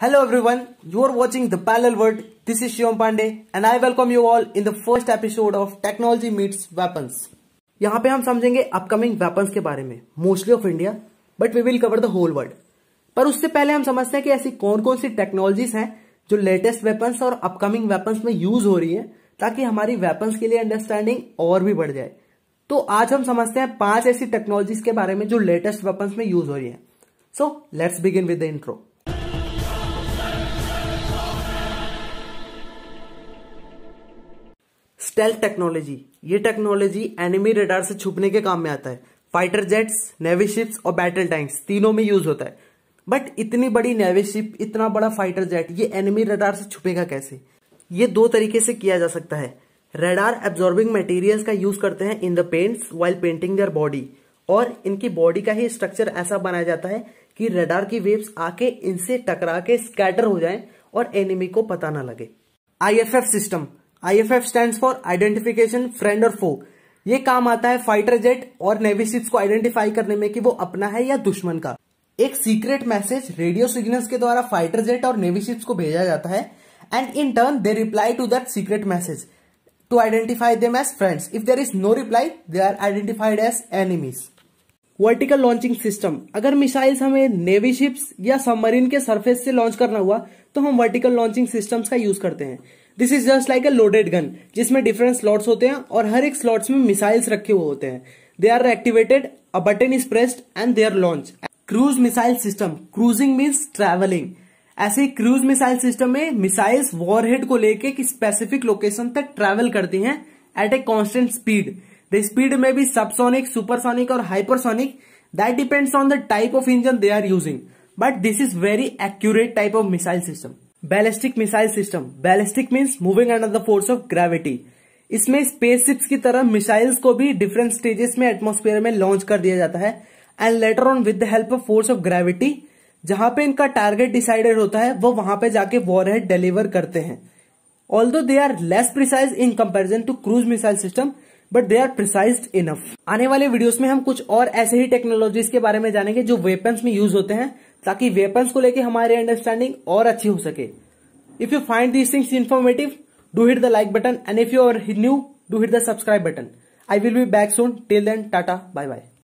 Hello everyone, you are watching the Parallel World. This is Shivam Pandey and I welcome you all in the first episode of Technology Meets Weapons. यहाँ पे हम समझेंगे upcoming weapons के बारे में, mostly of India, but we will cover the whole world. पर उससे पहले हम समझते हैं कि ऐसी कौन कौन सी टेक्नोलॉजीज हैं जो लेटेस्ट वेपन्स और अपकमिंग वेपन्स में यूज हो रही है, ताकि हमारी वेपन्स के लिए अंडरस्टैंडिंग और भी बढ़ जाए. तो आज हम समझते हैं 5 ऐसी टेक्नोलॉजीज के बारे में जो लेटेस्ट वेपन्स में यूज हो रही है. So let's begin with the intro. Stealth technology, ये टेक्नोलॉजी एनिमी रडार से छुपने के काम में आता है. फाइटर जेट्स, नेवी शिप्स और बैटल टैंक्स तीनों में यूज होता है. बट इतनी बड़ी नेवी शिप, इतना बड़ा फाइटर जेट, ये एनिमी रडार से छुपेगा कैसे? ये 2 तरीके से किया जा सकता है. रडार एब्जॉर्बिंग मटेरियल्स का यूज करते हैं in the paints while painting their body, और इनकी बॉडी का ही स्ट्रक्चर ऐसा बनाया जाता है कि रडार की वेव्स आके इनसे टकरा के स्कैटर हो जाए और एनिमी को पता ना लगे. IFF system, IFF stands for identification friend और फो. ये काम आता है फाइटर जेट और नेवी शिप्स को आइडेंटिफाई करने में कि वो अपना है या दुश्मन का. एक सीक्रेट मैसेज रेडियो सिग्नल्स के द्वारा फाइटर जेट और नेवी शिप्स को भेजा जाता है, and in turn they reply to that secret message to identify them as friends. If there is no reply, they are identified as enemies. Vertical launching system, अगर missiles हमें navy ships या submarine के surface से launch करना हुआ तो हम vertical launching systems का यूज करते हैं. This is just like a loaded gun, जिसमें डिफरेंट स्लॉट्स होते हैं और हर एक स्लॉट्स में मिसाइल्स रखे हुए होते हैं. They are activated, a button is pressed and they are launch. Cruise missile system, cruising means travelling. ऐसे क्रूज मिसाइल सिस्टम में मिसाइल्स वॉरहेड को लेके कि स्पेसिफिक लोकेशन तक ट्रैवल करती हैं at a constant speed. The speed में भी सबसोनिक, सुपरसोनिक और hypersonic, that depends on the type of engine they are using. But this is very accurate type of missile system. Ballistic missile system, ballistic means moving under the force of gravity. इसमें spaceships की तरह missiles को भी different stages में atmosphere में launch कर दिया जाता है, and later on with the help of force of gravity, जहां पे इनका टारगेट डिसाइडेड होता है, वो वहां पे जाके वॉरहेड डिलीवर करते हैं. Although they are less precise in comparison to cruise missile system, but they are precise enough. आने वाले वीडियोस में हम कुछ और ऐसे ही टेक्नोलॉजीज के बारे में जानेंगे जो वेपन्स में यूज होते हैं, ताकि वेपन्स को लेके हमारी अंडरस्टैंडिंग और अच्छी हो सके. If you find these things informative, do hit the like button, and if you are new, do hit the subscribe button. I will be back soon. Till then, tata, bye bye.